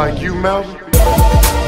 like you, Melv.